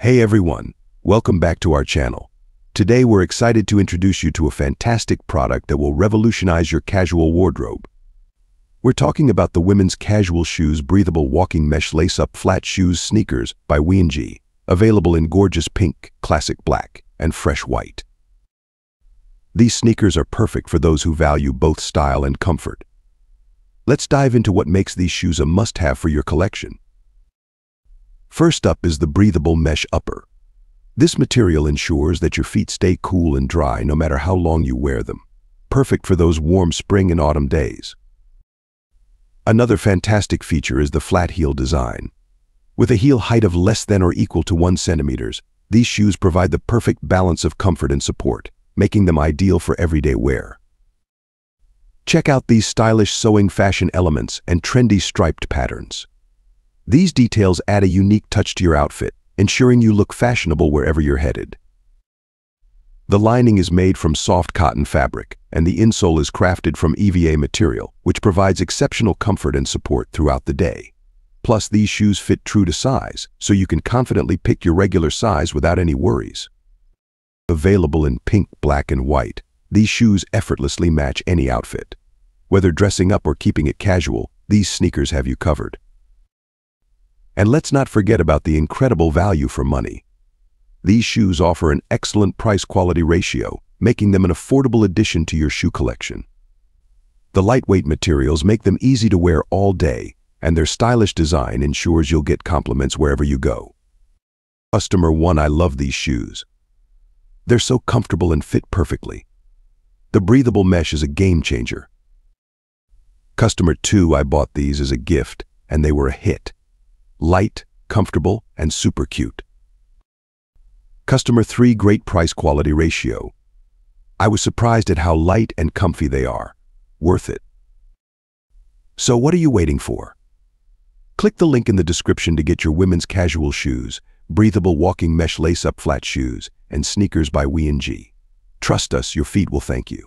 Hey everyone, welcome back to our channel. Today we're excited to introduce you to a fantastic product that will revolutionize your casual wardrobe. We're talking about the women's casual shoes, breathable walking mesh lace-up flat shoes sneakers by WIENJEE, available in gorgeous pink, classic black, and fresh white. These sneakers are perfect for those who value both style and comfort. Let's dive into what makes these shoes a must-have for your collection. First up is the breathable mesh upper. This material ensures that your feet stay cool and dry no matter how long you wear them, perfect for those warm spring and autumn days. Another fantastic feature is the flat heel design. With a heel height of less than or equal to 1 cm, these shoes provide the perfect balance of comfort and support, making them ideal for everyday wear. Check out these stylish sewing fashion elements and trendy striped patterns. These details add a unique touch to your outfit, ensuring you look fashionable wherever you're headed. The lining is made from soft cotton fabric, and the insole is crafted from EVA material, which provides exceptional comfort and support throughout the day. Plus, these shoes fit true to size, so you can confidently pick your regular size without any worries. Available in pink, black, and white, these shoes effortlessly match any outfit. Whether dressing up or keeping it casual, these sneakers have you covered. And let's not forget about the incredible value for money. These shoes offer an excellent price-quality ratio, making them an affordable addition to your shoe collection. The lightweight materials make them easy to wear all day, and their stylish design ensures you'll get compliments wherever you go. Customer 1, I love these shoes. They're so comfortable and fit perfectly. The breathable mesh is a game changer. Customer 2, I bought these as a gift, and they were a hit. Light, comfortable, and super cute. Customer 3, great price-quality ratio. I was surprised at how light and comfy they are. Worth it. So what are you waiting for? Click the link in the description to get your women's casual shoes, breathable walking mesh lace-up flat shoes, and sneakers by WIENJEE. Trust us, your feet will thank you.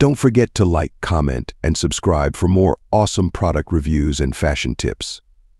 Don't forget to like, comment, and subscribe for more awesome product reviews and fashion tips.